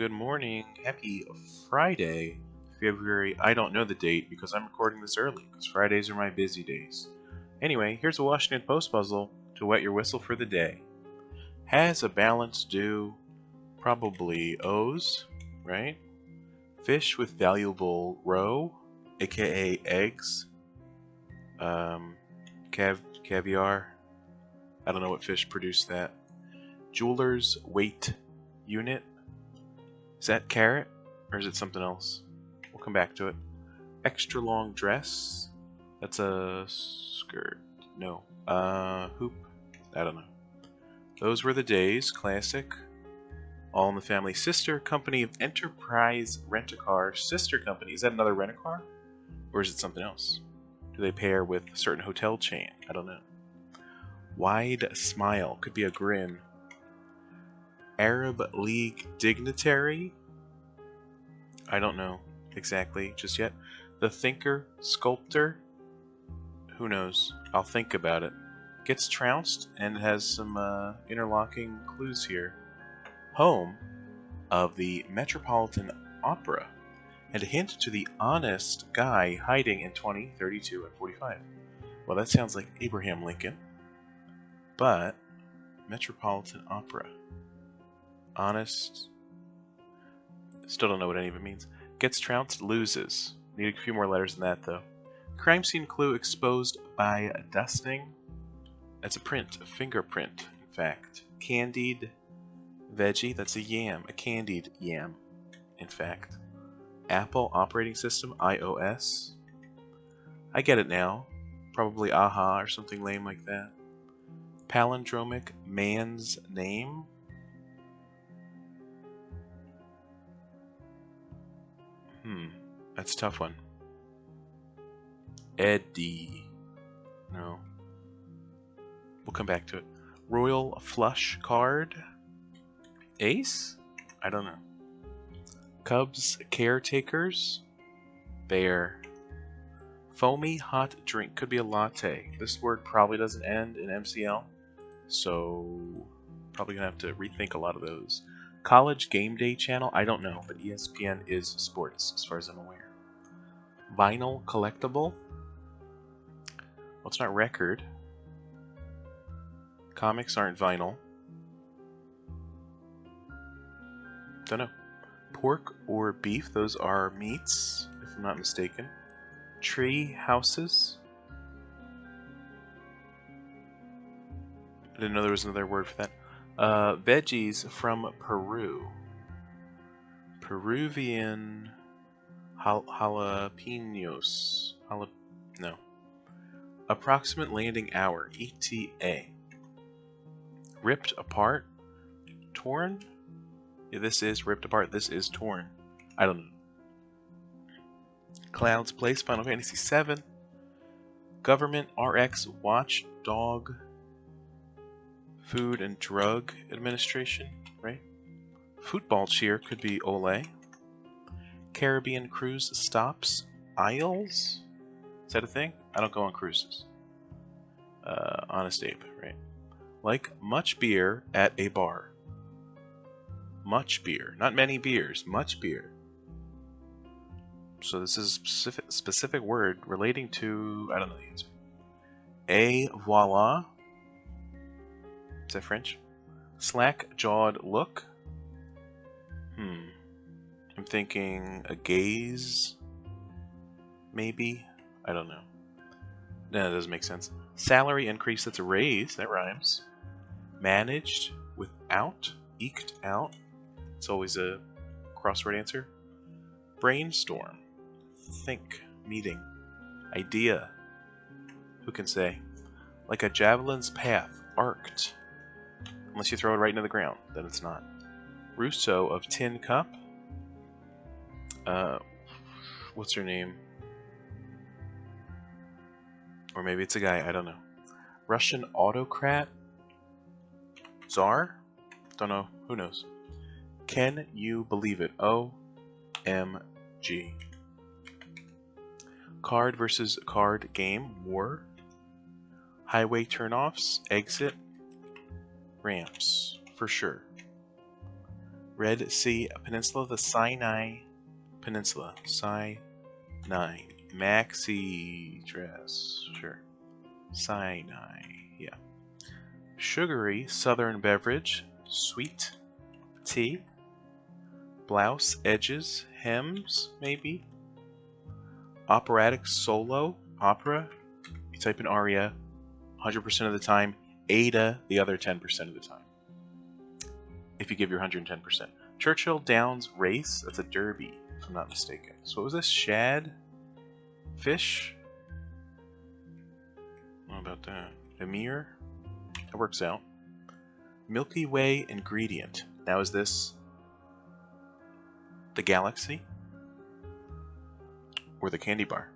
good morning. Happy Friday, February. I don't know the date because I'm recording this early, because Fridays are my busy days. Anyway, here's a Washington Post puzzle to wet your whistle for the day. Has a balance due, probably owes, right? Fish with valuable roe, aka eggs, caviar. I don't know what fish produced that. Jeweler's weight unit. Is that carrot or is it something else? We'll come back to it. Extra long dress. That's a skirt. No. Hoop. I don't know. Those were the days. Classic. All in the Family. Sister company of Enterprise Rent-A-Car. Sister company. Is that another rent-a-car? Or is it something else? Do they pair with a certain hotel chain? I don't know. Wide smile. Could be a grin. Arab League dignitary? I don't know exactly just yet. The thinker, sculptor? Who knows? I'll think about it. Gets trounced and has some interlocking clues here. Home of the Metropolitan Opera, and a hint to the honest guy hiding in 20, 32, and 45. Well, that sounds like Abraham Lincoln, but Metropolitan Opera. Honest. Still don't know what any of it means. Gets trounced, loses. Need a few more letters than that, though. Crime scene clue, exposed by dusting. That's a print, a fingerprint, in fact. Candied veggie, that's a yam, a candied yam, in fact. Apple operating system, iOS. I get it now. Probably aha or something lame like that. Palindromic man's name. That's a tough one. Eddie. No. We'll come back to it. Royal flush card. Ace? I don't know. Cubs caretakers. Bear. Foamy hot drink. Could be a latte. This word probably doesn't end in MCL, so probably gonna have to rethink a lot of those. College game day channel. I don't know, but ESPN is sports as far as I'm aware. Vinyl collectible? Well, it's not record. Comics aren't vinyl. Don't know. Pork or beef, those are meats, if I'm not mistaken. Tree houses. I didn't know there was another word for that. Veggies from Peru. Peruvian... Jalapenos. No. Approximate landing hour. ETA. Ripped apart. Torn? Yeah, this is ripped apart. This is torn. I don't know. Cloud's Place. Final Fantasy VII. Government. RX. Watchdog. Food and Drug Administration. Right? Football cheer. Could be Olay. Caribbean cruise stops. Isles? Is that a thing? I don't go on cruises. Honest Abe, right? Like much beer at a bar. Much beer. Not many beers. Much beer. So this is a specific word relating to... I don't know the answer. Et voila. Is that French? Slack-jawed look. I'm thinking a gaze, maybe? I don't know. No, that doesn't make sense. Salary increase, that's a raise, that rhymes. Managed without, eked out. It's always a crossword answer. Brainstorm, think, meeting, idea. Who can say? Like a javelin's path, arced. Unless you throw it right into the ground, then it's not. Rousseau of Tin Cup. What's her name? Or maybe it's a guy, I don't know. Russian autocrat? Tsar? Don't know, who knows? Can you believe it? OMG. Card versus card game, war. Highway turnoffs, exit, ramps, for sure. Red Sea Peninsula, the Sinai Peninsula. Sinai. Maxi dress. Sure. Sinai. Yeah. Sugary southern beverage. Sweet tea. Blouse edges. Hems, maybe. Operatic solo. Opera. You type in aria 100% of the time. Ada the other 10% of the time. If you give your 110%. Churchill Downs race. That's a derby, if I'm not mistaken. So what was this? Shad? Fish? How about that? Emir? That works out. Milky Way ingredient. Now is this the galaxy? Or the candy bar?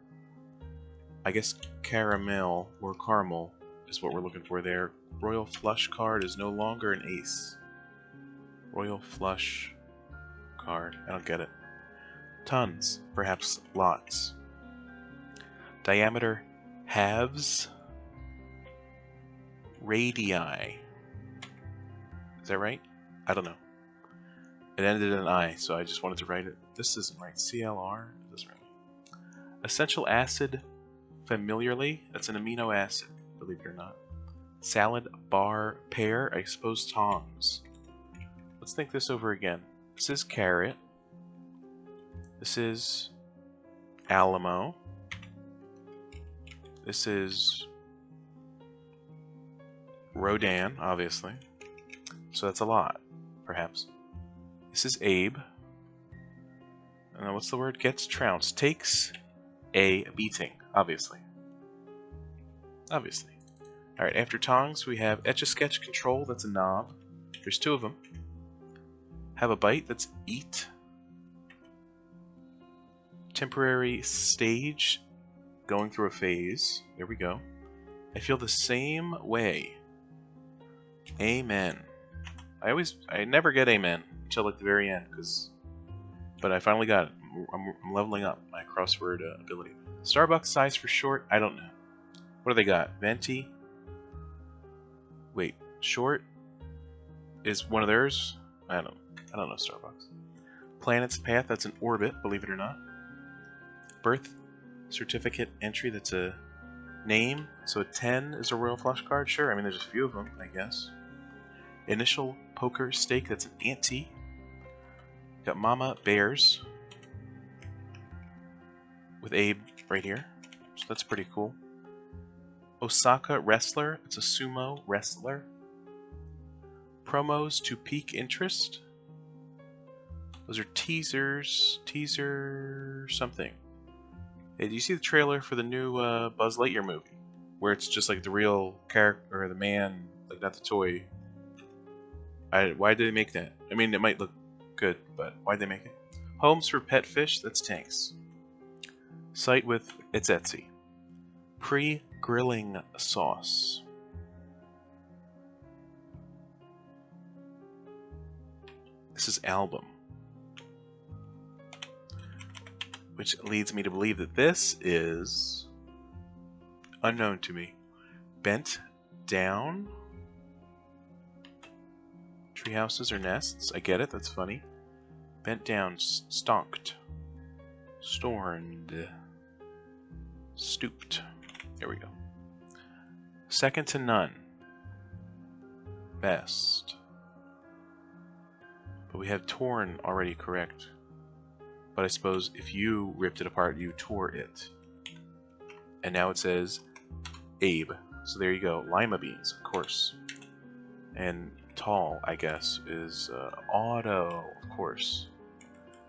I guess caramel or caramel is what we're looking for there. Royal Flush card is no longer an ace. Royal Flush card. I don't get it. Tons. Perhaps lots. Diameter. Halves. Radii. Is that right? I don't know. It ended in an I, so I just wanted to write it. This isn't right. CLR? This is right. Essential acid. Familiarly. That's an amino acid, believe it or not. Salad. Bar. Pear. I suppose tongs. Let's think this over again. This is carrot. This is Alamo. This is Rodan, obviously. So that's a lot, perhaps. This is Abe. And what's the word? Gets trounced. Takes a beating, obviously. Obviously. Alright, after tongs, we have Etch-A-Sketch control. That's a knob. There's two of them. Have a bite, that's eat. Temporary stage, going through a phase. There we go. I feel the same way. Amen. I never get amen until like the very end, but I finally got it. I'm leveling up my crossword ability. Starbucks size for short, I don't know. What do they got? Venti? Wait, short is one of theirs? I don't know Starbucks. Planet's path, that's an orbit, believe it or not. Birth certificate entry, that's a name. So a 10 is a royal flush card, sure. I mean, there's a few of them, I guess. Initial poker stake, that's an ante. Got mama bears with Abe right here. So that's pretty cool. Osaka wrestler, it's a sumo wrestler. Promos to peak interest. Those are teasers. Teaser something. Hey, do you see the trailer for the new Buzz Lightyear movie? Where it's just like the real character, or the man, like not the toy. Why did they make that? I mean, it might look good, but why'd they make it? Homes for pet fish, that's tanks. Site with, it's Etsy. Pre-grilling sauce. This is album. Which leads me to believe that this is unknown to me. Bent down. Tree houses or nests. I get it. That's funny. Bent down. Stonked. Stormed. Stooped. There we go. Second to none. Best. But we have torn already, correct? But I suppose if you ripped it apart, you tore it. And now it says Abe. So there you go. Lima beans, of course. And tall, I guess, is auto, of course.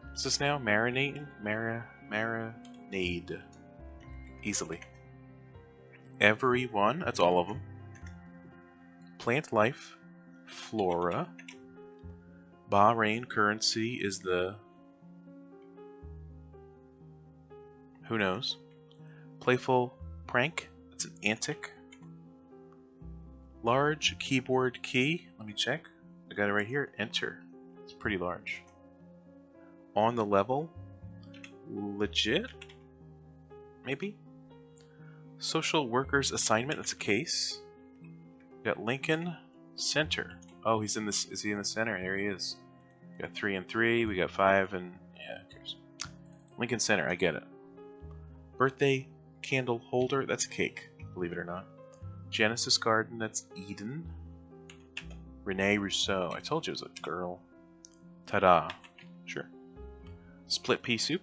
What's this now? Marinating? Marinade. Easily. Everyone. That's all of them. Plant life. Flora. Bahrain currency is the... Who knows? Playful prank. That's an antic. Large keyboard key. Let me check. I got it right here. Enter. It's pretty large. On the level. Legit? Maybe? Social workers assignment. That's a case. We got Lincoln Center. Oh, he's in this. Is he in the center? There he is. We got 3 and 3. We got 5 and... yeah, who cares? Lincoln Center, I get it. Birthday candle holder, that's a cake, believe it or not. Genesis garden, that's Eden. Renee Rousseau, I told you it was a girl. Ta-da. Sure. Split pea soup.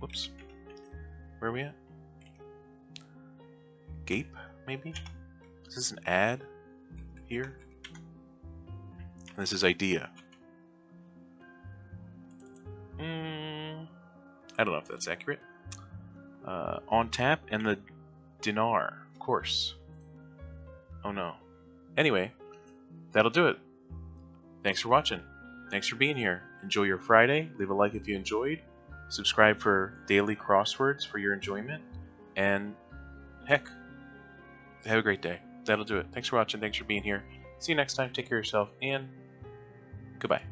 Whoops. Where are we at? Gape, maybe? Is this an ad here? And this is idea. I don't know if that's accurate. On tap and the dinar, of course. Oh no. Anyway, that'll do it. Thanks for watching. Thanks for being here. Enjoy your Friday. Leave a like if you enjoyed. Subscribe for daily crosswords for your enjoyment. And heck, have a great day. That'll do it. Thanks for watching. Thanks for being here. See you next time. Take care of yourself and goodbye.